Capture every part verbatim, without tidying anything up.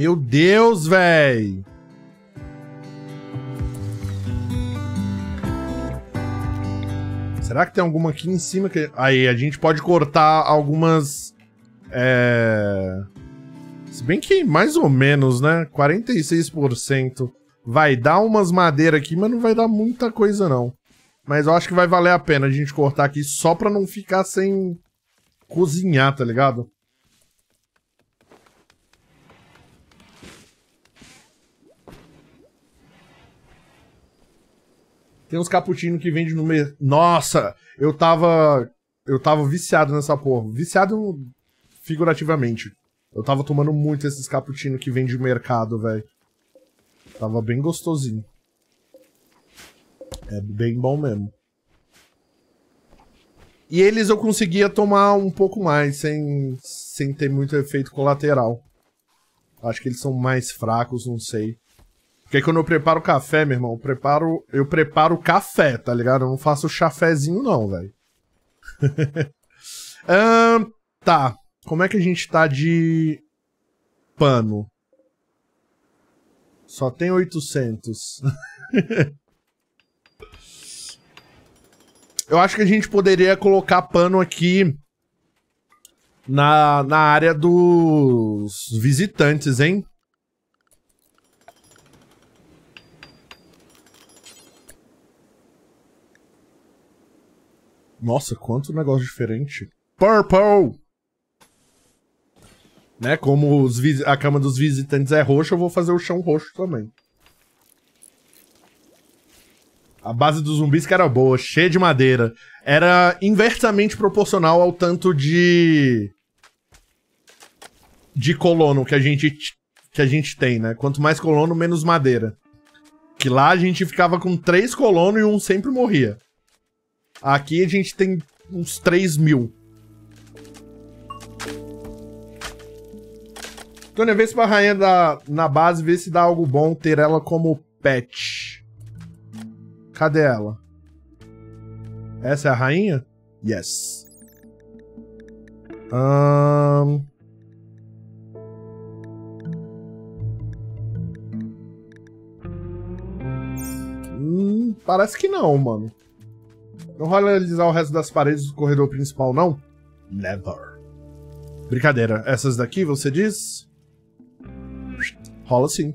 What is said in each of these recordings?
meu Deus, velho. Será que tem alguma aqui em cima? Que... Aí, a gente pode cortar algumas... É... Se bem que mais ou menos, né? quarenta e seis por cento. Vai dar umas madeiras aqui, mas não vai dar muita coisa, não. Mas eu acho que vai valer a pena a gente cortar aqui só pra não ficar sem cozinhar, tá ligado? Tem uns cappuccino que vende no meio... Nossa! Eu tava... Eu tava viciado nessa porra. Viciado figurativamente. Eu tava tomando muito esses cappuccino que vende no mercado, velho. Tava bem gostosinho. É bem bom mesmo. E eles eu conseguia tomar um pouco mais, sem, sem ter muito efeito colateral. Acho que eles são mais fracos, não sei. Porque quando eu preparo café, meu irmão, eu preparo, eu preparo café, tá ligado? Eu não faço chafezinho não, velho. um, tá. Como é que a gente tá de pano? Só tem oitocentos. Eu acho que a gente poderia colocar pano aqui na, na área dos visitantes, hein? Nossa, quanto negócio diferente. Purple! Né, como os a cama dos visitantes é roxa, eu vou fazer o chão roxo também. A base dos zumbis que era boa, cheia de madeira. Era inversamente proporcional ao tanto de... De colono que a gente, que a gente tem, né? Quanto mais colono, menos madeira. Que lá a gente ficava com três colonos e um sempre morria. Aqui a gente tem uns três mil. Tônia, vê se pra rainha da, na base, vê se dá algo bom ter ela como pet. Cadê ela? Essa é a rainha? Yes. Um... Hum, parece que não, mano. Não rola realizar o resto das paredes do corredor principal, não? Never. Brincadeira. Essas daqui, você diz? Rola sim.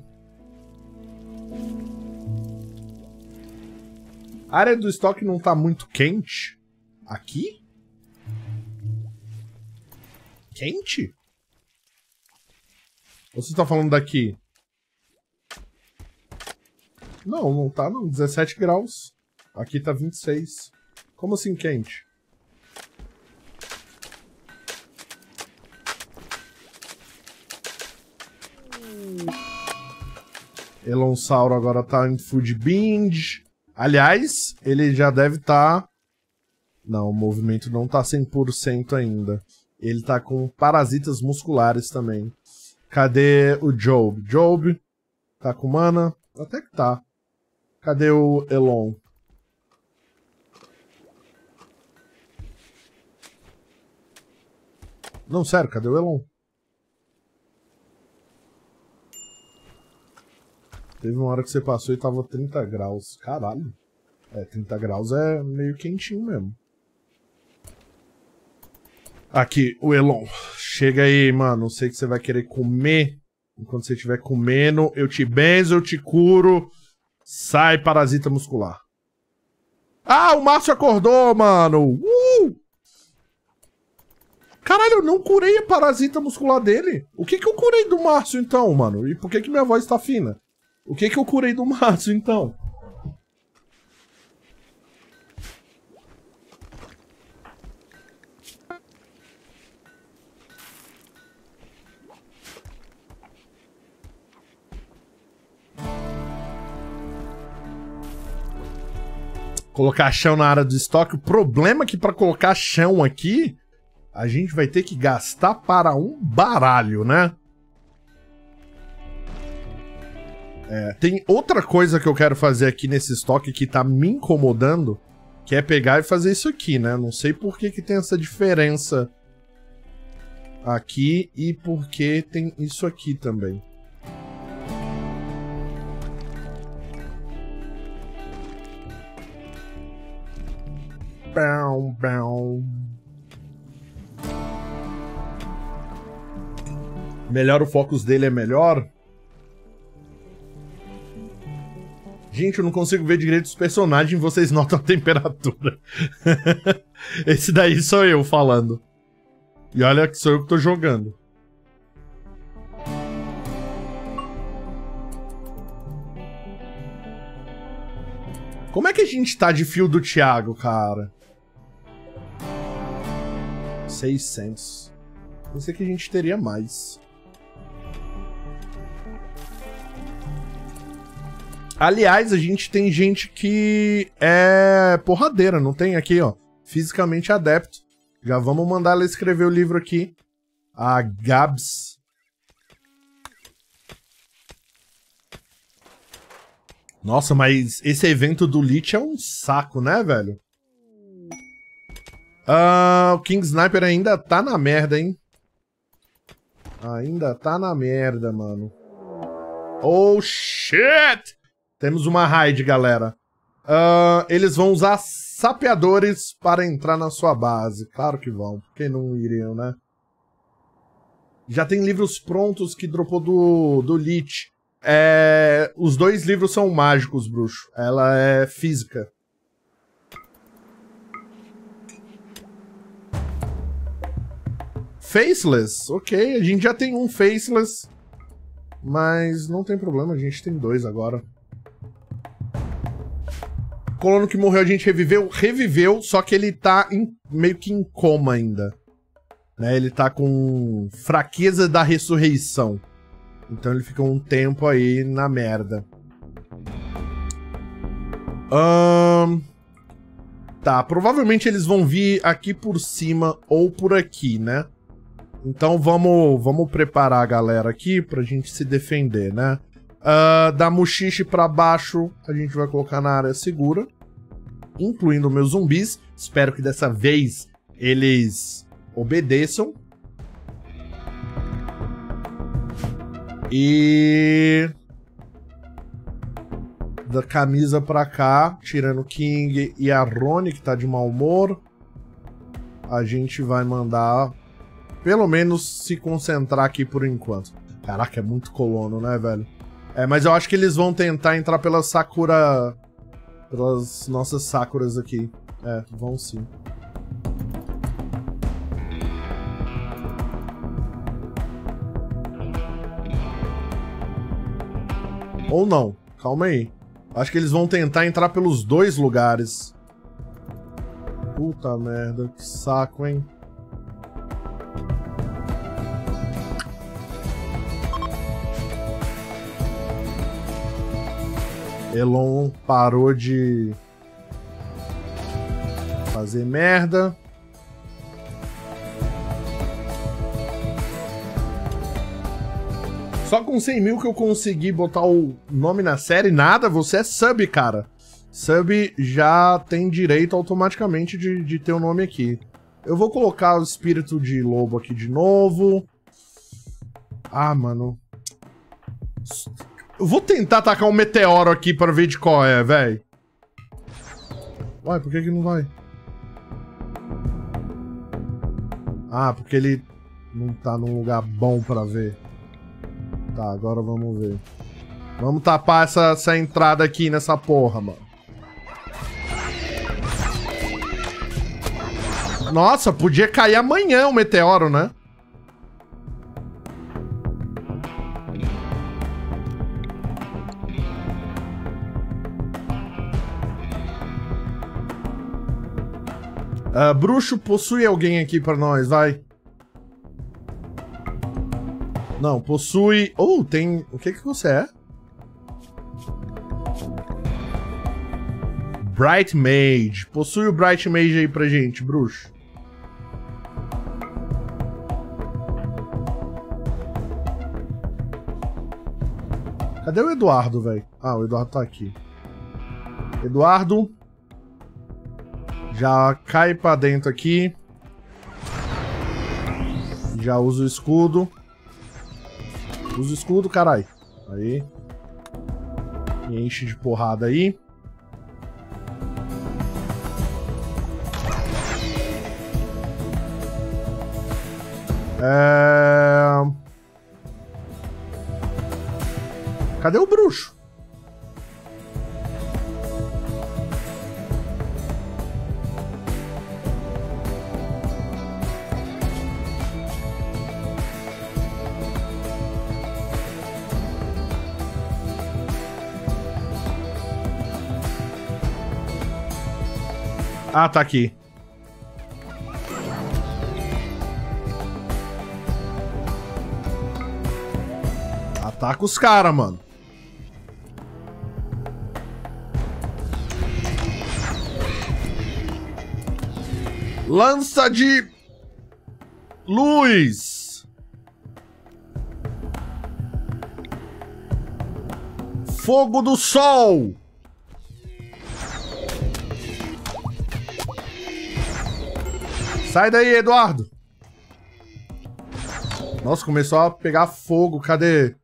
A área do estoque não tá muito quente? Aqui? Quente? Ou você tá falando daqui? Não, não tá não. dezessete graus. Aqui tá vinte e seis. Como assim quente? Elonsauro agora tá em food binge. Aliás, ele já deve estar... Tá... Não, o movimento não tá cem por cento ainda. Ele tá com parasitas musculares também. Cadê o Job? Job tá com mana? Até que tá. Cadê o Elon? Não, sério, cadê o Elon? Teve uma hora que você passou e tava trinta graus. Caralho. É, trinta graus é meio quentinho mesmo. Aqui, o Elon. Chega aí, mano. Sei que você vai querer comer. Enquanto você estiver comendo, eu te benzo, eu te curo. Sai, parasita muscular. Ah, o Márcio acordou, mano. Uh! Caralho, eu não curei a parasita muscular dele. O que que eu curei do Márcio, então, mano? E por que que minha voz tá fina? O que que eu curei do Márcio, então? Colocar chão na área do estoque. O problema é que para colocar chão aqui, a gente vai ter que gastar para um baralho, né? É, tem outra coisa que eu quero fazer aqui nesse estoque que tá me incomodando, que é pegar e fazer isso aqui, né? Não sei por que que tem essa diferença aqui e por que tem isso aqui também. Bão, bão. Melhor o focus dele é melhor. Gente, eu não consigo ver direito os personagens, vocês notam a temperatura. Esse daí sou eu falando. E olha que sou eu que tô jogando. Como é que a gente tá de fio do Thiago, cara? seiscentos. Pensei que a gente teria mais. Aliás, a gente tem gente que é porradeira, não tem? Aqui, ó. Fisicamente adepto. Já vamos mandar ela escrever o livro aqui. A Gabs. Nossa, mas esse evento do Lich é um saco, né, velho? Ah, o King Sniper ainda tá na merda, hein? Ainda tá na merda, mano. Oh, shit! Temos uma raid, galera. Uh, eles vão usar sapeadores para entrar na sua base. Claro que vão, porque não iriam, né? Já tem livros prontos que dropou do, do Lich. É, os dois livros são mágicos, bruxo. Ela é física. Faceless, ok. A gente já tem um Faceless. Mas não tem problema, a gente tem dois agora. Colono que morreu, a gente reviveu. Reviveu, só que ele tá em, meio que em coma ainda. Né? Ele tá com fraqueza da ressurreição. Então ele fica um tempo aí na merda. Um... Tá, provavelmente eles vão vir aqui por cima ou por aqui, né? Então vamos, vamos preparar a galera aqui pra gente se defender, né? Uh, da mochiche pra baixo, a gente vai colocar na área segura, incluindo meus zumbis. Espero que dessa vez eles obedeçam. E... da camisa pra cá, tirando o King e a Rony, que tá de mau humor, a gente vai mandar pelo menos se concentrar aqui por enquanto. Caraca, é muito colono, né, velho? É, mas eu acho que eles vão tentar entrar pela Sakura... pelas nossas Sakuras aqui. É, vão sim. Ou não. Calma aí. Acho que eles vão tentar entrar pelos dois lugares. Puta merda, que saco, hein? Elon parou de fazer merda. Só com cem mil que eu consegui botar o nome na série. Nada, você é sub, cara. Sub já tem direito automaticamente de, de ter o nome aqui. Eu vou colocar o espírito de lobo aqui de novo. Ah, mano. Eu vou tentar atacar um meteoro aqui pra ver de qual é, velho. Uai, por que que não vai? Ah, porque ele não tá num lugar bom pra ver. Tá, agora vamos ver. Vamos tapar essa, essa entrada aqui nessa porra, mano. Nossa, podia cair amanhã o meteoro, né? Uh, bruxo, possui alguém aqui pra nós, vai. Não, possui... Oh, tem... O que que você é? Bright Mage. Possui o Bright Mage aí pra gente, bruxo. Cadê o Eduardo, velho? Ah, o Eduardo tá aqui. Eduardo... já cai pra dentro aqui. Já usa o escudo. Usa o escudo, caralho. Aí. Me enche de porrada aí. É... Cadê o bruxo? Ah, tá aqui. Ataca os caras, mano. Lança de luz. Fogo do sol. Sai daí, Eduardo. Nossa, começou a pegar fogo. Cadê?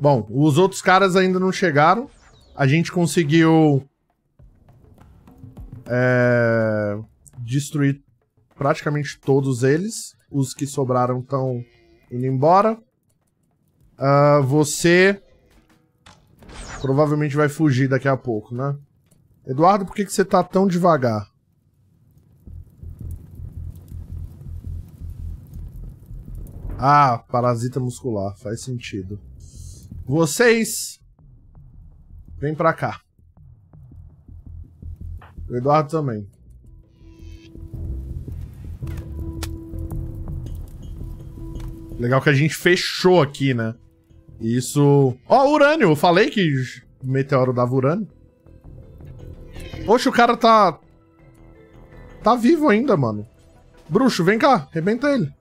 Bom, os outros caras ainda não chegaram. A gente conseguiu... É... destruir praticamente todos eles. Os que sobraram estão indo embora. Uh, você... provavelmente vai fugir daqui a pouco, né? Eduardo, por que que você tá tão devagar? Ah, parasita muscular. Faz sentido. Vocês... vem pra cá. O Eduardo também. Legal que a gente fechou aqui, né? Isso... Ó, oh, urânio! Eu falei que o meteoro dava urânio. Oxe, o cara tá... tá vivo ainda, mano. Bruxo, vem cá. Arrebenta ele.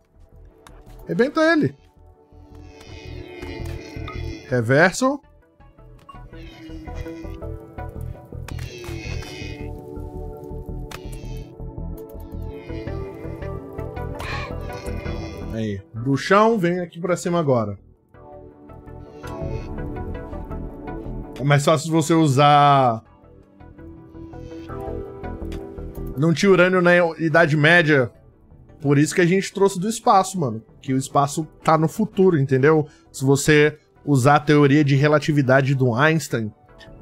Arrebenta ele. Reverso. Aí. Bruxão, vem aqui pra cima agora. É mais fácil você usar... Não tinha urânio na Idade Média. Por isso que a gente trouxe do espaço, mano. Que o espaço tá no futuro, entendeu? Se você usar a teoria de relatividade do Einstein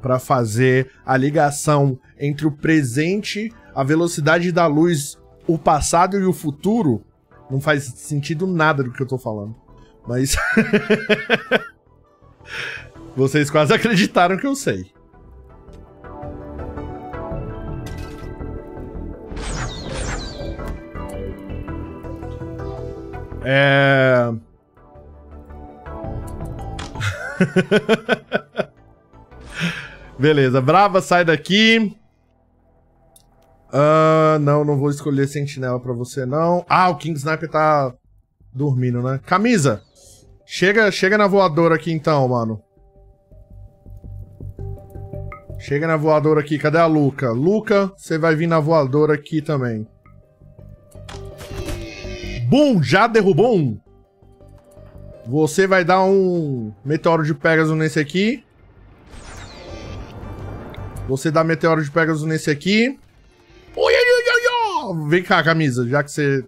para fazer a ligação entre o presente, a velocidade da luz, o passado e o futuro, não faz sentido nada do que eu tô falando. Mas... vocês quase acreditaram que eu sei. É... Beleza, Brava, sai daqui. uh, Não, não vou escolher sentinela pra você, não. Ah, o King Sniper tá dormindo, né? Camisa, chega, chega na voadora aqui então, mano. Chega na voadora aqui, cadê a Luca? Luca, você vai vir na voadora aqui também. Bum, já derrubou um. Você vai dar um meteoro de Pegasus nesse aqui. Você dá meteoro de Pegasus nesse aqui. Vem cá, camisa. Já que você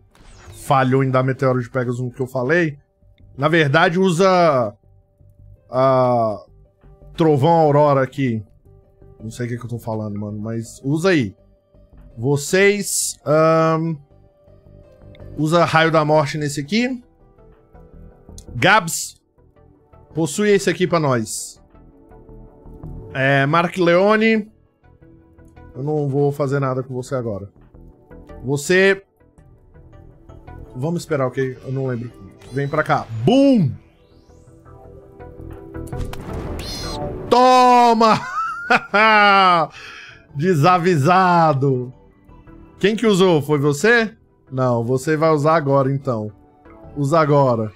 falhou em dar meteoro de Pegasus no que eu falei. Na verdade, usa... a Trovão Aurora aqui. Não sei o que, é que eu tô falando, mano. Mas usa aí. Vocês... Um... usa Raio da Morte nesse aqui. Gabs, possui esse aqui pra nós. É, Mark Leone. Eu não vou fazer nada com você agora. Você... vamos esperar, ok? Eu não lembro. Vem pra cá. Boom! Toma! Desavisado! Quem que usou? Foi você? Não, você vai usar agora, então. Usa agora.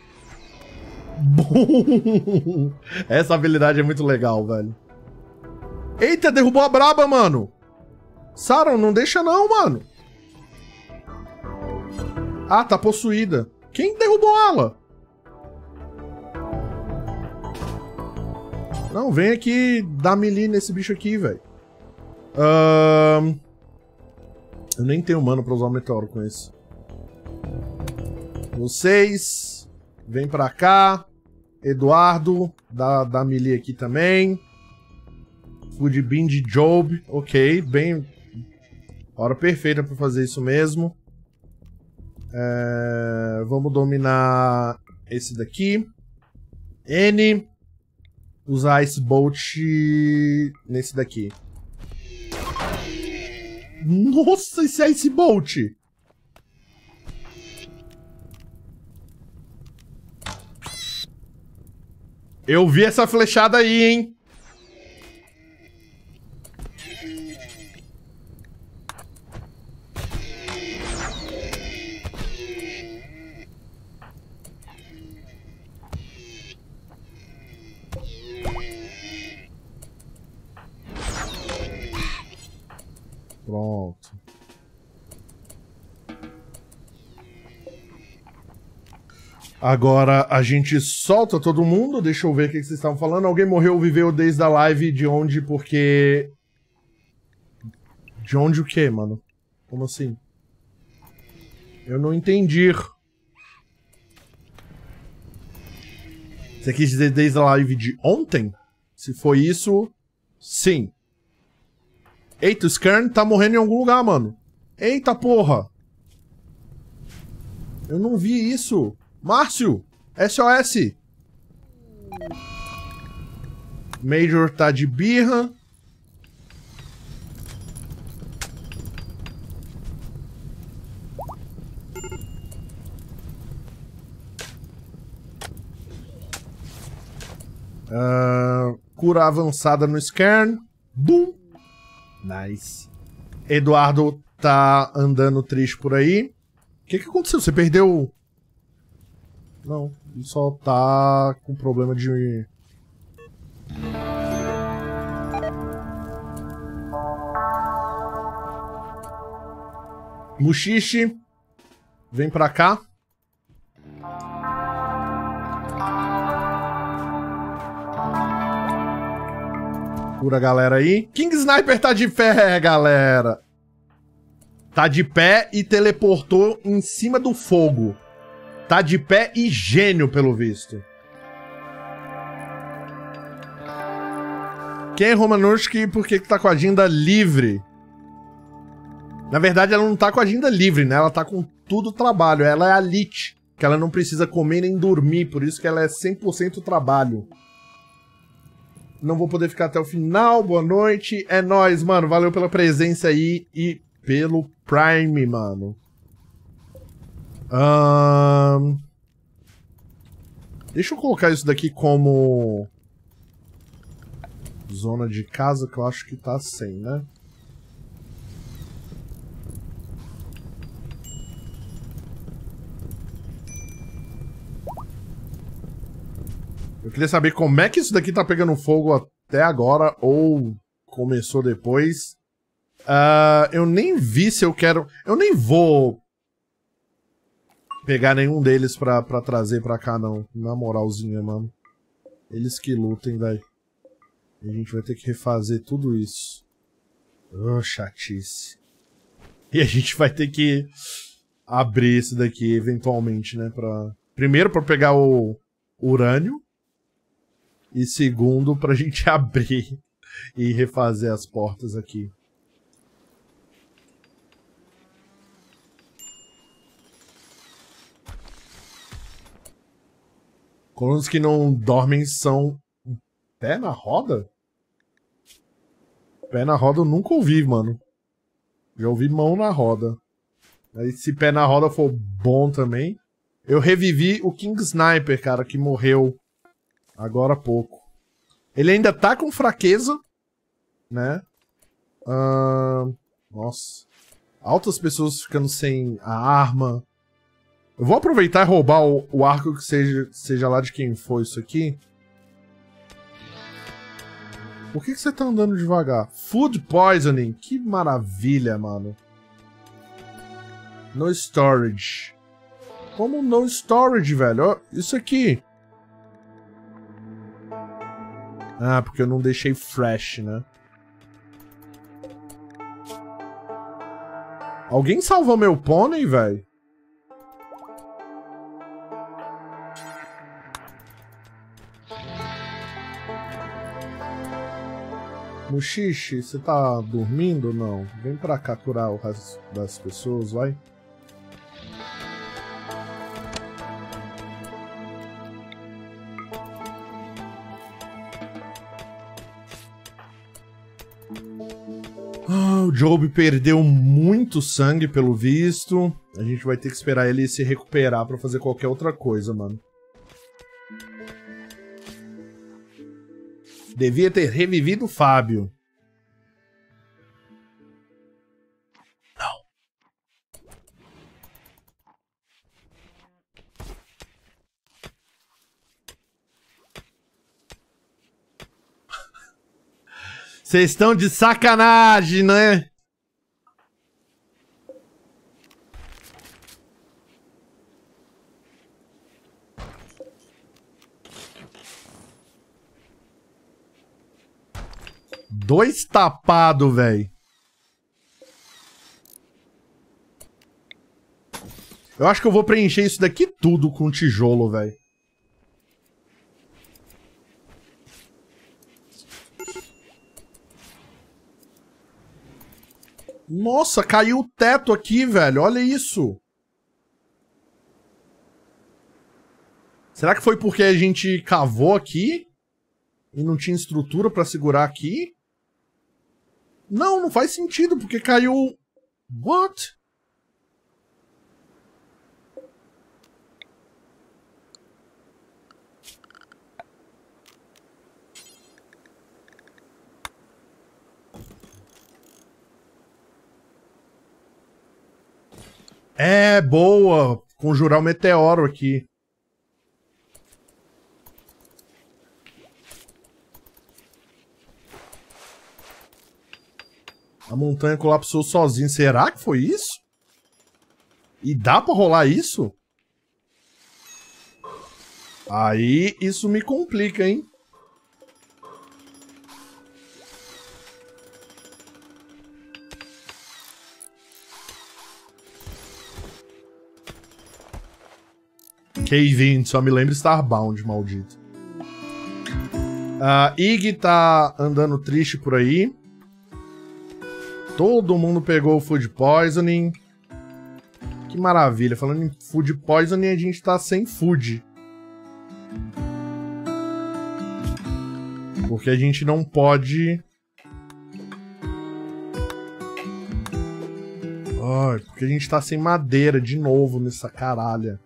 Bum! Essa habilidade é muito legal, velho. Eita, derrubou a braba, mano. Saron, não deixa não, mano. Ah, tá possuída. Quem derrubou ela? Não, vem aqui dar melee nesse bicho aqui, velho. Ahn... Um... Eu nem tenho mano pra usar o meteoro com esse. Vocês... Vem pra cá. Eduardo, da, da melee aqui também. Foodbean de Job. Ok, bem... Hora perfeita pra fazer isso mesmo. É... Vamos dominar esse daqui. N. Usar Ice Bolt nesse daqui. Nossa, esse Ice Bolt! Eu vi essa flechada aí, hein? Pronto. Agora a gente solta todo mundo. Deixa eu ver o que vocês estavam falando. Alguém morreu ou viveu desde a live? De onde? Porque... De onde o quê, mano? Como assim? Eu não entendi. Você quis dizer desde a live de ontem? Se foi isso, sim. Eita, o Skern tá morrendo em algum lugar, mano. Eita, porra. Eu não vi isso. Márcio, S O S. Major tá de birra. Uh, cura avançada no Skern. Bum. Nice. Eduardo tá andando triste por aí. O que que aconteceu? Você perdeu... Não, ele só tá com problema de... Mushishi, vem pra cá. Cura a galera aí. King Sniper tá de pé, galera. Tá de pé e teleportou em cima do fogo. Tá de pé e gênio, pelo visto. Quem é Romanushki? Por que que tá com a agenda livre? Na verdade, ela não tá com a agenda livre, né? Ela tá com tudo trabalho. Ela é a Lich, que ela não precisa comer nem dormir. Por isso que ela é cem por cento trabalho. Não vou poder ficar até o final. Boa noite. É nóis, mano. Valeu pela presença aí e pelo Prime, mano. Um... Deixa eu colocar isso daqui como zona de casa, que eu acho que tá sem, né? Eu queria saber como é que isso daqui tá pegando fogo até agora, ou começou depois. Uh, eu nem vi se eu quero... Eu nem vou pegar nenhum deles pra, pra trazer pra cá, não. Na moralzinha, mano. Eles que lutem, velho. A gente vai ter que refazer tudo isso. Oh, chatice. E a gente vai ter que abrir isso daqui, eventualmente, né? Pra... Primeiro, pra pegar o urânio. E segundo, pra gente abrir e refazer as portas aqui. Colonos que não dormem são... Pé na roda? Pé na roda eu nunca ouvi, mano. Já ouvi mão na roda. Aí se pé na roda for bom também... Eu revivi o King Sniper, cara, que morreu... Agora há pouco. Ele ainda tá com fraqueza, né? Ah, nossa. Altas pessoas ficando sem a arma. Eu vou aproveitar e roubar o, o arco que seja, seja lá de quem for isso aqui. Por que que você tá andando devagar? Food poisoning. Que maravilha, mano. No storage. Como no storage, velho? Ó, isso aqui. Ah, porque eu não deixei fresh, né? Alguém salvou meu pônei, velho? Muxixe, você tá dormindo ou não? Vem pra cá curar o resto das pessoas, vai. Ah, o Job perdeu muito sangue, pelo visto. A gente vai ter que esperar ele se recuperar pra fazer qualquer outra coisa, mano. Devia ter revivido o Fábio. Não. Vocês estão de sacanagem, né? Dois tapados, velho. Eu acho que eu vou preencher isso daqui tudo com tijolo, velho. Nossa, caiu o teto aqui, velho. Olha isso. Será que foi porque a gente cavou aqui e não tinha estrutura pra segurar aqui? Não, não faz sentido, porque caiu... What? É, boa! Conjurar o meteoro aqui. A montanha colapsou sozinha. Será que foi isso? E dá pra rolar isso? Aí, isso me complica, hein? Cave-in, só me lembra Starbound, maldito. Uh, Iggy tá andando triste por aí. Todo mundo pegou o Food Poisoning. Que maravilha. Falando em Food Poisoning, a gente tá sem food. Porque a gente não pode... Ai, porque a gente tá sem madeira de novo nessa caralha.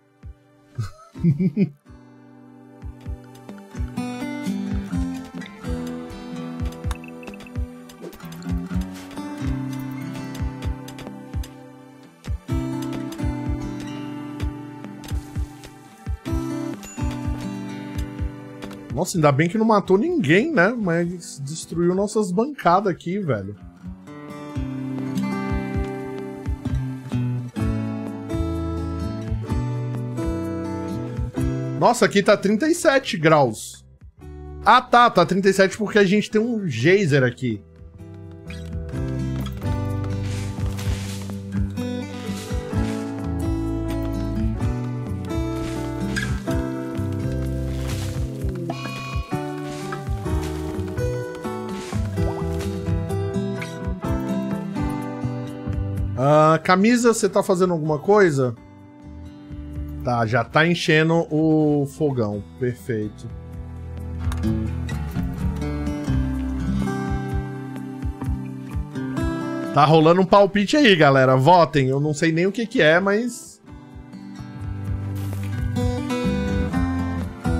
Nossa, ainda bem que não matou ninguém, né? Mas destruiu nossas bancadas aqui, velho. Nossa, aqui tá trinta e sete graus. Ah, tá. Tá trinta e sete porque a gente tem um geyser aqui. Camisa, você tá fazendo alguma coisa? Tá, já tá enchendo o fogão. Perfeito. Tá rolando um palpite aí, galera. Votem. Eu não sei nem o que que é, mas...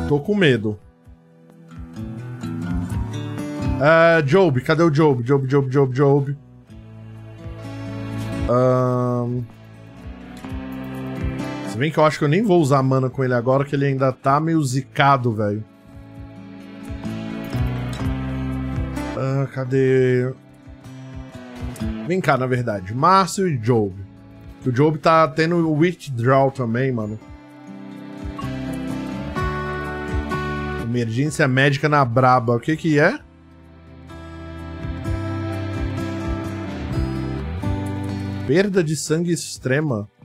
Tô com medo. Uh, Job, cadê o Job? Job, Job, Job, Job. Um... Se bem que eu acho que eu nem vou usar mana com ele agora, que ele ainda tá meio zicado, velho. Uh, cadê? Vem cá, na verdade. Márcio e Job. O Job tá tendo o withdrawal também, mano. Emergência médica na braba. O que que é? Perda de sangue extrema.